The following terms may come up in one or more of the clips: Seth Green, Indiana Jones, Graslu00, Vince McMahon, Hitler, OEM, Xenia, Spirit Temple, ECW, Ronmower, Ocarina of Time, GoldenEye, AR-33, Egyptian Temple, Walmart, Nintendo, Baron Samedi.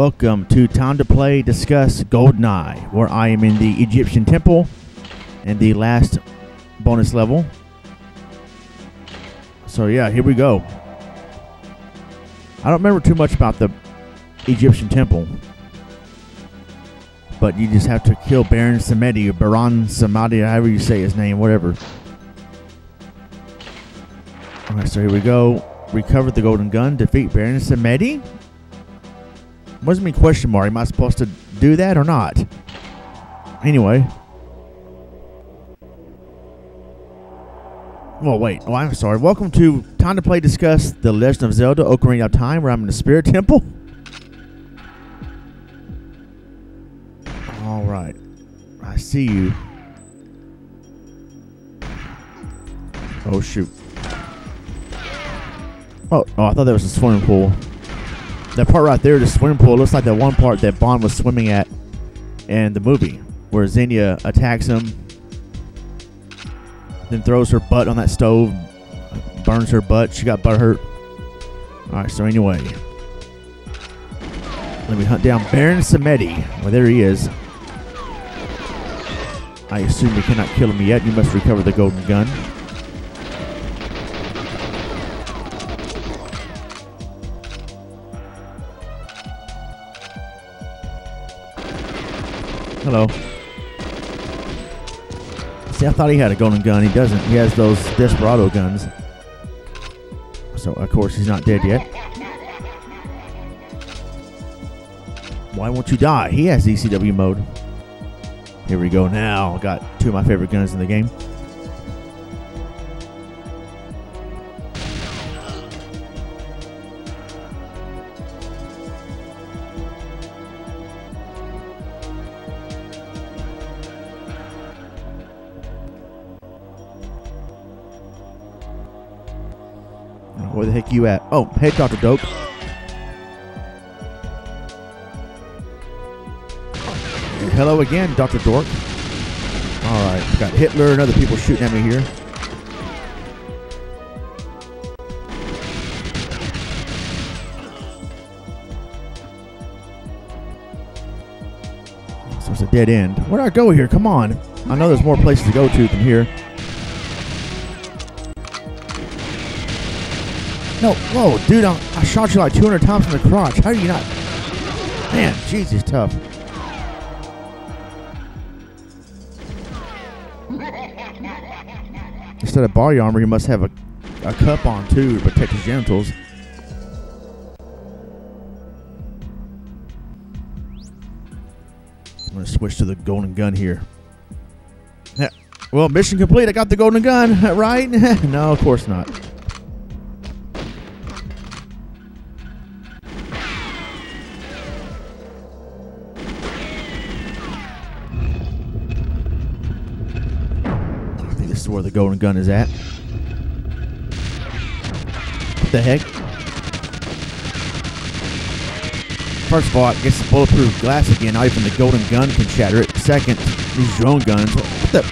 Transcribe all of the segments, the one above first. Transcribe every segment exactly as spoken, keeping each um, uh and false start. Welcome to Time to Play Discuss GoldenEye, where I am in the Egyptian Temple and the last bonus level. So yeah, here we go. I don't remember too much about the Egyptian Temple, but you just have to kill Baron Samedi, or Baron Samedi, however you say his name, whatever. Alright, so here we go. Recover the golden gun, defeat Baron Samedi? What does it mean, question mark? Am I supposed to do that or not? Anyway. Well, wait. Oh, I'm sorry. Welcome to Time to Play Discuss The Legend of Zelda Ocarina of Time, where I'm in the Spirit Temple. Alright. I see you. Oh, shoot. Oh, oh, I thought that was a swimming pool. That part right there, the swimming pool, looks like that one part that Bond was swimming at in the movie, where Xenia attacks him, then throws her butt on that stove, burns her butt. She got butt hurt. Alright, so anyway, let me hunt down Baron Samedi. Well, there he is. I assume you cannot kill him yet. You must recover the golden gun. Hello. See, I thought he had a golden gun. He doesn't. He has those Desperado guns. So, of course, he's not dead yet. Why won't you die? He has E C W mode. Here we go now. Got two of my favorite guns in the game. Where the heck you at? Oh, hey, Doctor Dope. And hello again, Doctor Dork. Alright, got Hitler and other people shooting at me here. So it's a dead end. Where'd I go here? Come on. I know there's more places to go to than here. No, whoa, dude, I, I shot you like two hundred times in the crotch. How do you not? Man, jeez, he's tough. Instead of body armor, he must have a, a cup on, too, to protect his genitals. I'm going to switch to the golden gun here. Yeah, well, mission complete. I got the golden gun, right? No, of course not. Where the golden gun is at. What the heck? First of all, I guess the bulletproof glass again. Not even the golden gun can shatter it. Second, these drone guns. What the?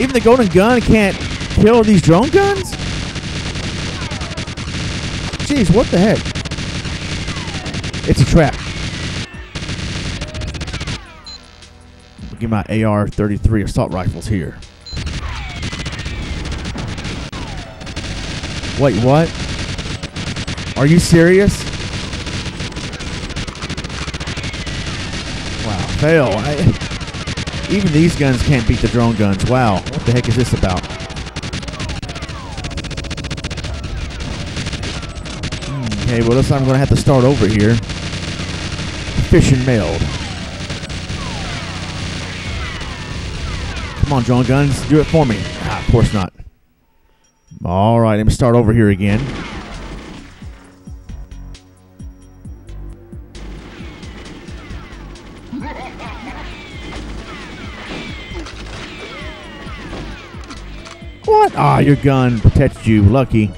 Even the golden gun can't kill these drone guns? Jeez, what the heck? It's a trap. Look at my A R thirty-three assault rifles here. Wait, what? Are you serious? Wow, fail. I, even these guns can't beat the drone guns. Wow, what the heck is this about? Okay, well, looks like I'm going to have to start over here. Fish and mailed. Come on, drone guns, do it for me. Ah, of course not. All right, let me start over here again. What? Ah, your gun protected you. Lucky.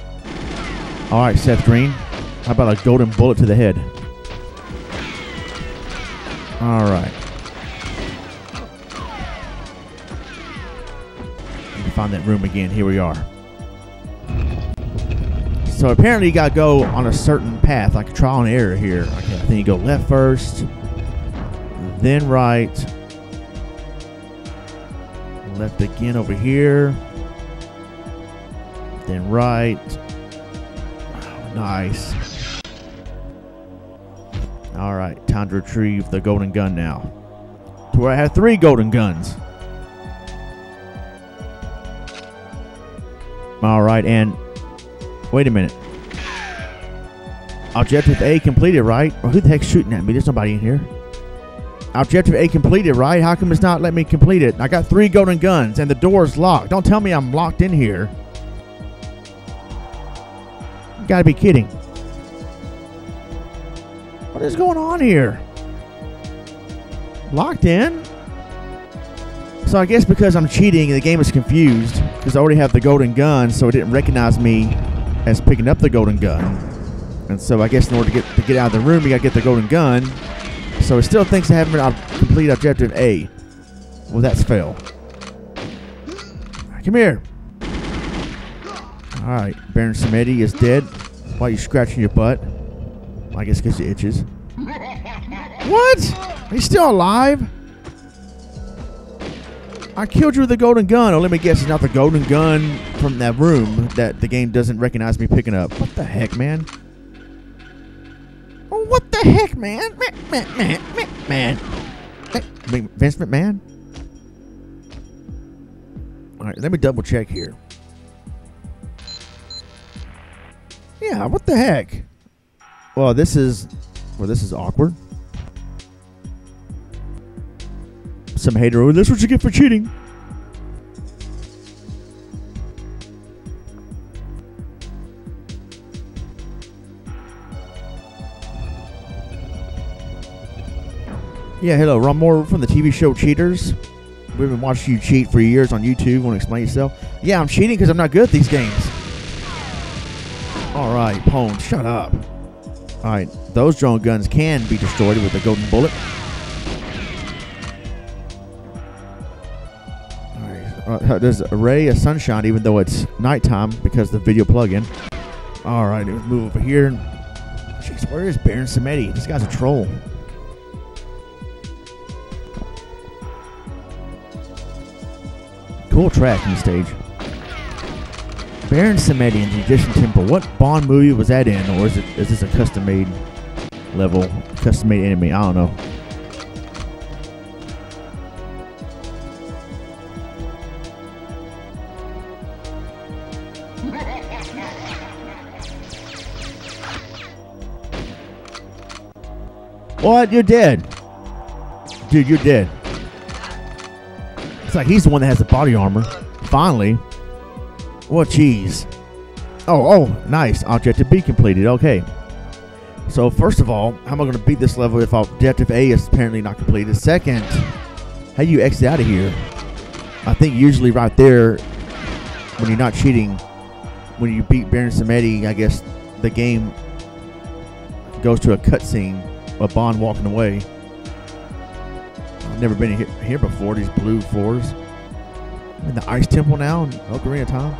All right, Seth Green. How about a golden bullet to the head? All right. Let me find that room again. Here we are. So apparently you gotta go on a certain path, like a trial and error here. Okay, I think you go left first, then right, left again over here, then right. Oh, nice. All right, time to retrieve the golden gun now. To where I have three golden guns. All right, and wait a minute. Objective A completed, right? Oh, who the heck's shooting at me? There's nobody in here. Objective A completed, right? How come it's not letting me complete it? I got three golden guns and the door's locked. Don't tell me I'm locked in here. You gotta be kidding. What is going on here? Locked in? So I guess because I'm cheating, the game is confused because I already have the golden gun, so it didn't recognize me as picking up the golden gun. And so I guess in order to get to get out of the room, you gotta get the golden gun. So it still thinks I haven't completed objective A. Well, that's fail. Come here. All right, Baron Samedi is dead. Why are you scratching your butt? Well, I guess because it itches. What? He's still alive? I killed you with the golden gun. Oh, let me guess, it's not the golden gun from that room that the game doesn't recognize me picking up. What the heck, man? Oh, what the heck, man? Man, man, man, man. Hey, Vince McMahon? All right, let me double check here. Yeah, what the heck? Well, this is, well, this is awkward. Some hater, oh, that's what you get for cheating. Yeah, hello, Ronmower from the T V show Cheaters. We've been watching you cheat for years on YouTube. Want to explain yourself? Yeah, I'm cheating because I'm not good at these games. All right, Pwn, shut up. All right, those drone guns can be destroyed with a golden bullet. All right, uh, there's a ray of sunshine even though it's nighttime because of the video plug-in. All right, let's move over here. Jeez, where is Baron Samedi? This guy's a troll. Cool track in the stage. Baron Samedi in the Egyptian Temple. What Bond movie was that in? Or is it is this a custom made level? Custom made enemy? I don't know. What? You're dead. Dude, you're dead. It's like he's the one that has the body armor. Finally. Well, jeez. Oh, oh, nice. Objective B completed. Okay. So, first of all, how am I going to beat this level if objective A is apparently not completed? Second, how do you exit out of here? I think usually right there, when you're not cheating, when you beat Baron Samedi, I guess the game goes to a cutscene of Bond walking away. Never been here before, these blue floors. I'm in the ice temple now in Ocarina of Time.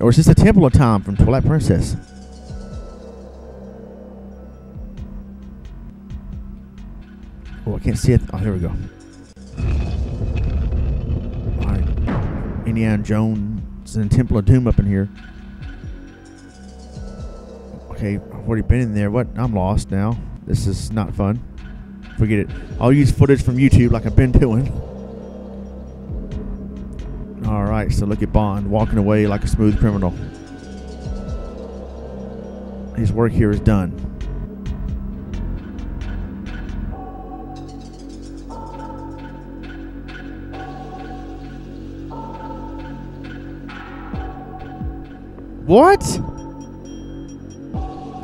Or is this the Temple of Time from Twilight Princess? Oh, I can't see it. Oh, here we go. All right. Indiana Jones and Temple of Doom up in here. Okay, I've already been in there. What? I'm lost now. This is not fun. Forget it. I'll use footage from YouTube like I've been doing. All right, so look at Bond walking away like a smooth criminal. His work here is done. What?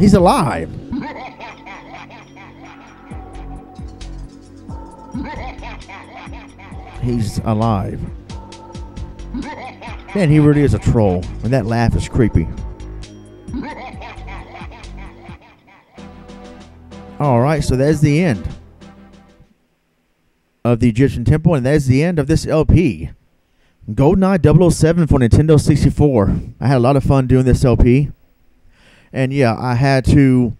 He's alive. He's alive. Man, he really is a troll. And that laugh is creepy. All right, so that's the end. of the Egyptian Temple, and that is the end of this L P. GoldenEye double oh seven for Nintendo sixty-four. I had a lot of fun doing this L P. And yeah, I had to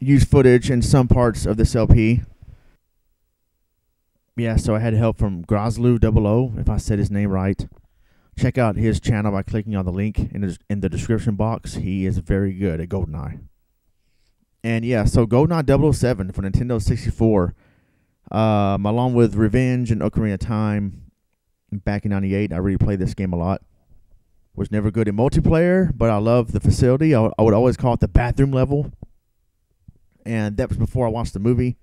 use footage in some parts of this L P. Yeah, so I had help from graslu zero zero, if I said his name right. Check out his channel by clicking on the link in the, in the description box. He is very good at GoldenEye. And yeah, so GoldenEye double oh seven for Nintendo sixty-four, um, along with Revenge and Ocarina of Time. Back in ninety-eight, I really played this game a lot. Was never good in multiplayer, but I loved the facility. I, I would always call it the bathroom level. And that was before I watched the movie.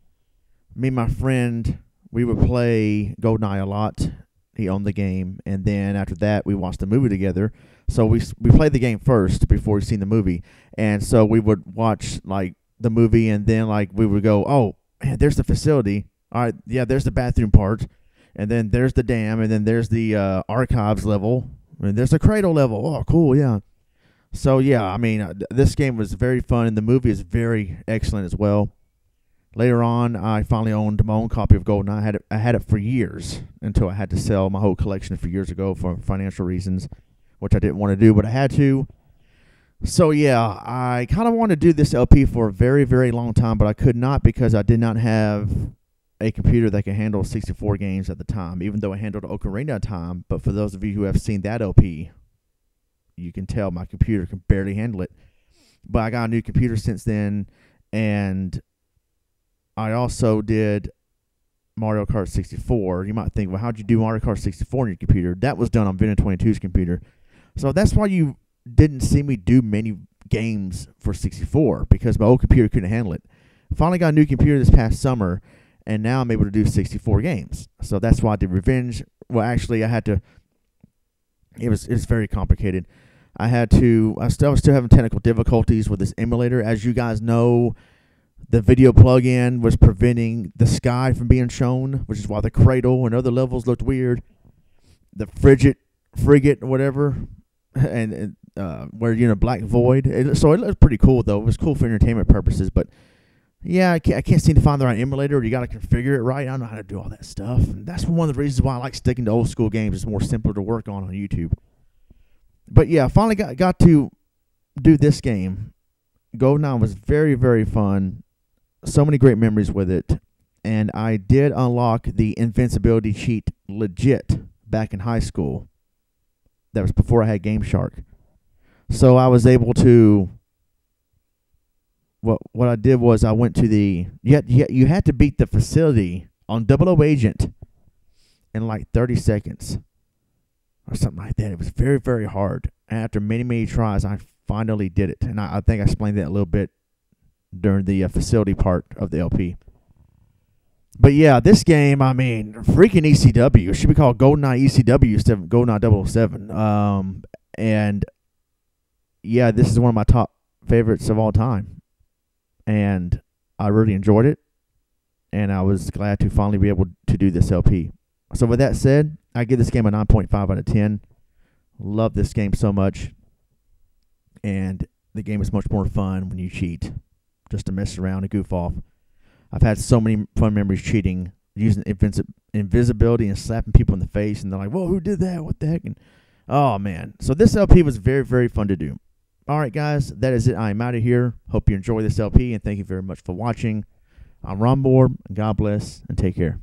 Me and my friend, we would play GoldenEye a lot. He owned the game, and then after that, we watched the movie together. So we we played the game first before we seen the movie, and so we would watch like the movie, and then like we would go, oh, man, there's the facility. All right, yeah, there's the bathroom part, and then there's the dam, and then there's the uh, archives level, and there's the cradle level. Oh, cool, yeah. So yeah, I mean, uh, this game was very fun, and the movie is very excellent as well. Later on, I finally owned my own copy of GoldenEye. I had it, I had it for years until I had to sell my whole collection a few years ago for financial reasons, which I didn't want to do, but I had to. So yeah, I kind of wanted to do this L P for a very, very long time, but I could not because I did not have a computer that could handle sixty-four games at the time, even though I handled Ocarina of Time. But for those of you who have seen that L P, you can tell my computer can barely handle it. But I got a new computer since then, and I also did Mario Kart sixty-four. You might think, well, how'd you do Mario Kart sixty-four on your computer? That was done on Venom twenty-two's computer. So that's why you didn't see me do many games for sixty-four, because my old computer couldn't handle it. Finally got a new computer this past summer, and now I'm able to do sixty-four games. So that's why I did Revenge. Well, actually, I had to... It was, it was very complicated. I had to... I still, I was still having technical difficulties with this emulator. As you guys know, the video plug-in was preventing the sky from being shown, which is why the cradle and other levels looked weird. The frigate, frigate, whatever, and uh, where you're in a black void. It, so it looked pretty cool, though. It was cool for entertainment purposes, but yeah, I can't, I can't seem to find the right emulator, or you got to configure it right. I don't know how to do all that stuff. And that's one of the reasons why I like sticking to old-school games. It's more simpler to work on on YouTube. But yeah, I finally got, got to do this game. GoldenEye was very, very fun. So many great memories with it, and I did unlock the invincibility cheat legit back in high school. That was before I had Game Shark, so I was able to. What what I did was I went to the you had, you had to beat the facility on double O Agent in like thirty seconds or something like that. It was very, very hard, and after many many tries, I finally did it, and I, I think I explained that a little bit during the uh, facility part of the L P. But yeah, this game, I mean, freaking E C W. It should be called GoldenEye E C W instead of GoldenEye double oh seven. Um, and yeah, this is one of my top favorites of all time. And I really enjoyed it. And I was glad to finally be able to do this L P. So with that said, I give this game a nine point five out of ten. Love this game so much. And the game is much more fun when you cheat, just to mess around and goof off. I've had so many fun memories cheating, using invisibility and slapping people in the face, and they're like, whoa, who did that? What the heck? And, oh, man. So this L P was very, very fun to do. All right, guys, that is it. I am out of here. Hope you enjoy this L P, and thank you very much for watching. I'm Ronmower. God bless, and take care.